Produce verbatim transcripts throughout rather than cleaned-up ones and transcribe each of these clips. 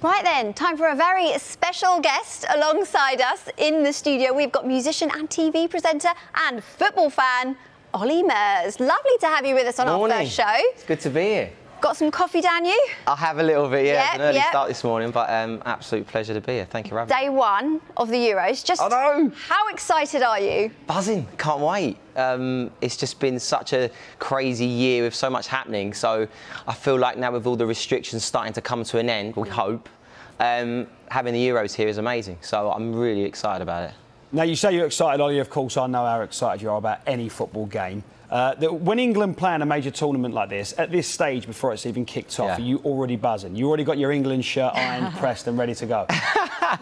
Right then, time for a very special guest alongside us in the studio. We've got musician and T V presenter and football fan, Olly Murs. Lovely to have you with us on morning. Our first show. It's good to be here. Got some coffee down you? I have a little bit, yeah. Yep, an early yep. start this morning, but um, absolute pleasure to be here. Thank you for having me. Day one of the Euros. Just I know. How excited are you? Buzzing. Can't wait. Um, it's just been such a crazy year with so much happening. So I feel like now with all the restrictions starting to come to an end, we hope, um, having the Euros here is amazing. So I'm really excited about it. Now, you say you're excited, Olly. Of course, I know how excited you are about any football game. Uh, that when England plan a major tournament like this, at this stage, before it's even kicked off, yeah. are you already buzzing? You already got your England shirt ironed, pressed and ready to go?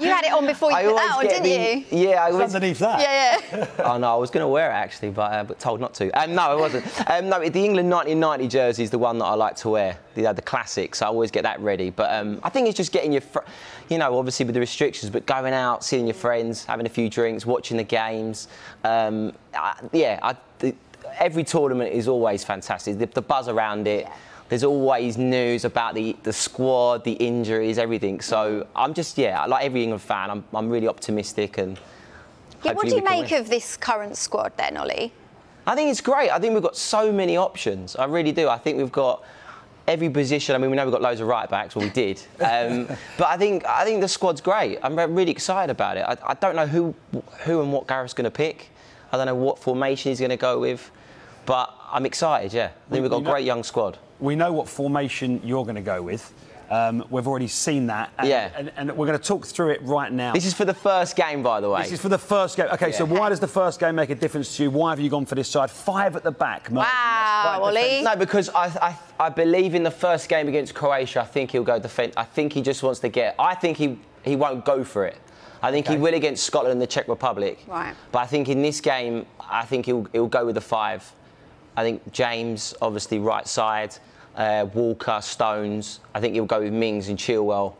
You had it on before you I put that on, didn't the, you? Yeah, I was... underneath that. Yeah, yeah. Oh, no, I was going to wear it, actually, but, uh, but told not to. Um, no, I wasn't. Um, no, the England nineteen ninety jersey is the one that I like to wear, the, uh, the classic, so I always get that ready. But um, I think it's just getting your... Fr you know, obviously with the restrictions, but going out, seeing your friends, having a few drinks, watching the games. Um, I, yeah, I... The, Every tournament is always fantastic. The, the buzz around it, yeah. there's always news about the, the squad, the injuries, everything. So I'm just, yeah, like every England fan, I'm, I'm really optimistic. And yeah, what do you make win. of this current squad then, Olly? I think it's great. I think we've got so many options. I really do. I think we've got every position. I mean, we know we've got loads of right-backs, well, we did. Um, but I think, I think the squad's great. I'm really excited about it. I, I don't know who, who and what Gareth's going to pick. I don't know what formation he's going to go with. But I'm excited, yeah. I think we've got a great young squad. We know what formation you're going to go with. Um, we've already seen that. And, yeah. And, and we're going to talk through it right now. This is for the first game, by the way. This is for the first game. OK, yeah. so why does the first game make a difference to you? Why have you gone for this side? Five at the back, Martin. Wow, Olly. No, because I, I, I believe in the first game against Croatia, I think he'll go defend. I think he just wants to get... I think he, he won't go for it. I think okay. he will against Scotland and the Czech Republic. Right. But I think in this game, I think he'll, he'll go with the five. I think James, obviously, right side, uh, Walker, Stones. I think he'll go with Mings and Chilwell.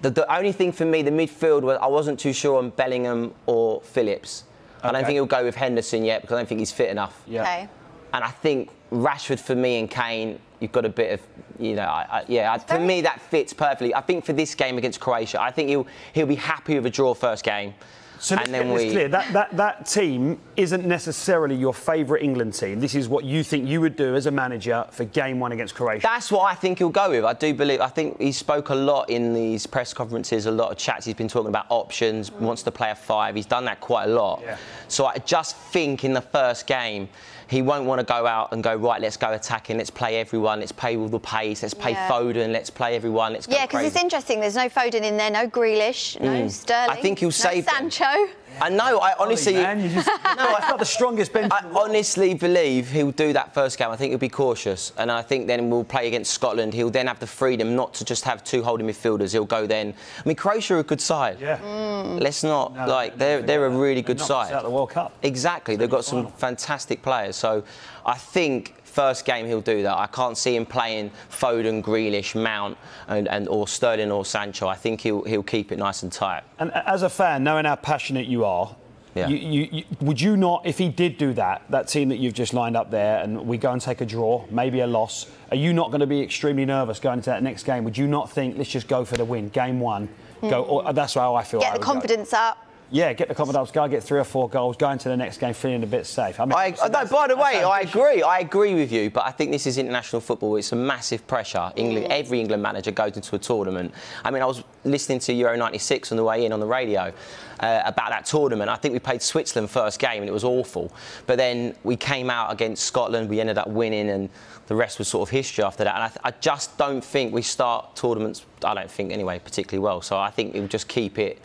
The, the only thing for me, the midfield, was I wasn't too sure on Bellingham or Phillips. Okay. I don't think he'll go with Henderson yet because I don't think he's fit enough. Yeah. Okay. And I think Rashford for me and Kane, you've got a bit of, you know, I, I, yeah. I, for me, that fits perfectly. I think for this game against Croatia, I think he'll, he'll be happy with a draw first game. So and then we... clear. That, that, that team isn't necessarily your favourite England team. This is what you think you would do as a manager for game one against Croatia. That's what I think he'll go with. I do believe... I think he spoke a lot in these press conferences, a lot of chats. He's been talking about options, mm. wants to play a five. He's done that quite a lot. Yeah. So I just think in the first game, he won't want to go out and go, right, let's go attacking, let's play everyone, let's play all the pace, let's play yeah. Foden, let's play everyone, let's go Yeah, because it's interesting, there's no Foden in there, no Grealish, no mm. Sterling, I think he'll no save Sancho. Them. Yeah. I know, I honestly... Olly, man, you just, no, it's not the strongest bench. I honestly believe he'll do that first game. I think he'll be cautious. And I think then we'll play against Scotland. He'll then have the freedom not to just have two holding midfielders. He'll go then... I mean, Croatia are a good side. Yeah. Mm. Let's not, no, like, they're, they're a really good side. Out the World Cup. Exactly. They've got some fantastic players. So I think first game he'll do that. I can't see him playing Foden, Grealish, Mount and, and or Sterling or Sancho. I think he'll, he'll keep it nice and tight. And as a fan, knowing how passionate you are, yeah. you, you, you, would you not, if he did do that, that team that you've just lined up there and we go and take a draw, maybe a loss, are you not going to be extremely nervous going into that next game? Would you not think, let's just go for the win, game one? Mm. Go. Or, that's how I feel. Get I the confidence go. up. Yeah, get the confidence, go get three or four goals, go into the next game feeling a bit safe. I mean, I, no, by the way, I agree. I agree with you, but I think this is international football. It's a massive pressure. England, mm. every England manager goes into a tournament. I mean, I was listening to Euro ninety-six on the way in on the radio uh, about that tournament. I think we played Switzerland first game and it was awful. But then we came out against Scotland, we ended up winning and the rest was sort of history after that. And I, th I just don't think we start tournaments, I don't think anyway, particularly well. So I think we'll just keep it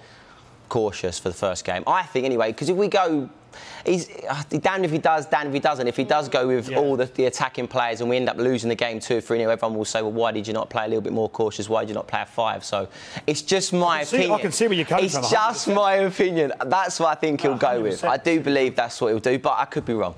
cautious for the first game, I think, anyway, because if we go, he's damned if he does, damned if he doesn't. If he does go with yeah. all the, the attacking players and we end up losing the game two three nil, everyone will say, well, why did you not play a little bit more cautious? Why did you not play a five? So it's just my I opinion. See, I can see where you're coming it's from. It's just my opinion. That's what I think he'll one hundred percent. Go with. I do believe that's what he'll do, but I could be wrong.